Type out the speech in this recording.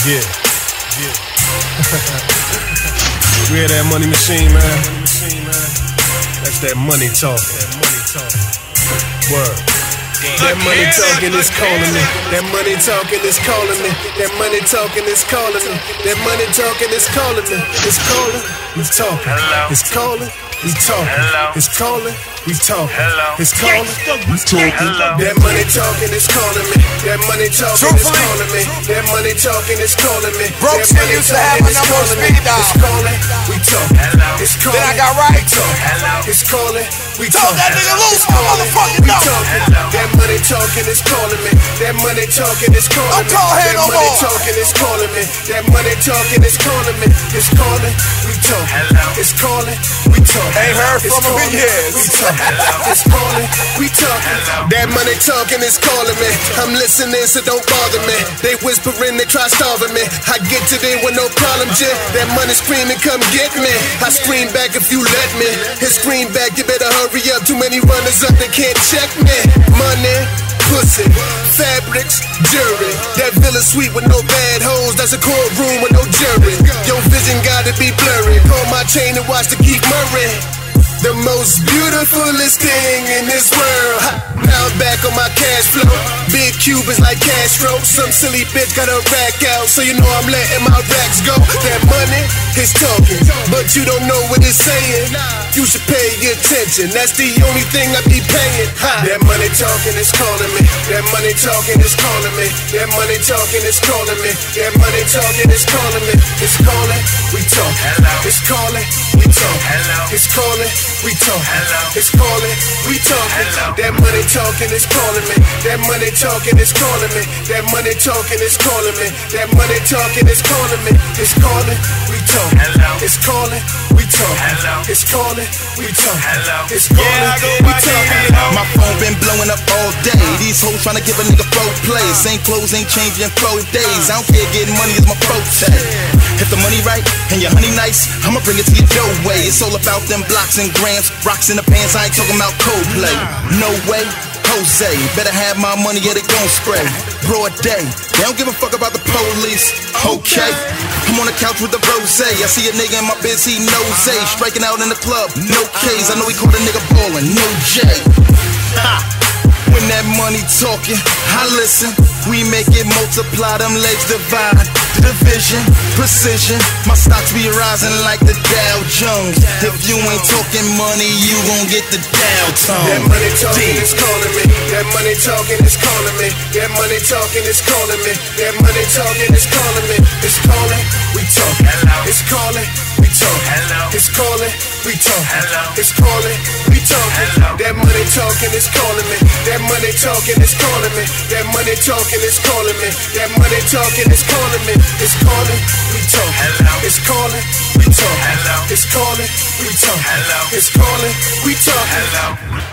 Yeah. We're that money machine, man. That's that money talk. Word. That money talking is calling me. That money talking is calling me. That money talking is calling me. That money talking is calling me. It's calling, it's talking. It's calling, it's talking. It's calling, it's talking. It's calling, it's talking. That money talking is calling me. That money talking is calling me. That money talking is calling me. Broke still used to have my number on $50. It's calling, we talking. It's calling, I got right. It's calling, we talking. That nigga loose, motherfucking no. That money talking is calling me. That money talking is calling me. That money talking is calling me. That money talking is calling me. It's calling, we talking. It's calling, we talking. Ain't heard from a big head. It's calling, we talking. That money talking is calling me. I'm listening, so don't bother me. They whispering, they try starving me. I get to them with no problem, Jim. That money screaming, come get me. I scream back if you let me. His scream back, you better hurry up. Too many runners up, they can't check me. Money. Pussy, fabrics, jewelry. That villa suite with no bad hoes. That's a courtroom with no jury. Your vision gotta be blurry. Call my chain and watch the Keith Murray. The most beautifulest thing in this world. Now I'm back on my cash flow. Big Cubans like Castro. Some silly bitch got a rack out, so you know I'm letting my racks go. That money is talking, but you don't know what it's saying. You should pay attention. That's the only thing I be paying. That money talking is calling me. That money talking is calling me. That money talking is calling me. That money talking is calling me. It's calling, we talk. It's calling, we talk. It's calling. We talk, it's calling, we talking. That money talking is calling me. That money talking is calling me. That money talking is calling me. That money talking is calling me. It's calling, we talk. It's calling, we talk. It's calling, we talk. It's calling, we talk. My phone been blowing up all day. These hoes trying to give a nigga flow play. Same clothes ain't changing flow days. I don't care, getting money is my pro tag. If the money right and your honey nice, I'ma bring it to your doorway. It's all about them blocks and grams. Rocks in the pants, I ain't talking about Coldplay. No way, Jose. Better have my money or they gon' spray. Broad day, they don't give a fuck about the police. Okay, I'm on the couch with the rosé. I see a nigga in my biz, he knows A. Striking out in the club, no K's. I know he caught a nigga ballin', no J. Ha! When that money talking, I listen. We make it multiply, them legs divide. The division, precision. My stocks be rising like the Dow Jones. If you ain't talking money, you gon' get the Dow tone. That money talking is calling me. That money talking is calling me. That money talking is calling me. That money talking is calling me. It's calling, we talk. It's calling, we talk. It's calling, we talk. It's calling, we talk. That money talking is calling me. That money talking is calling me. That money talking is calling me. That money talking is calling me. It's calling, we talk. It's calling, we talk. It's calling, we talk. It's calling, we talk.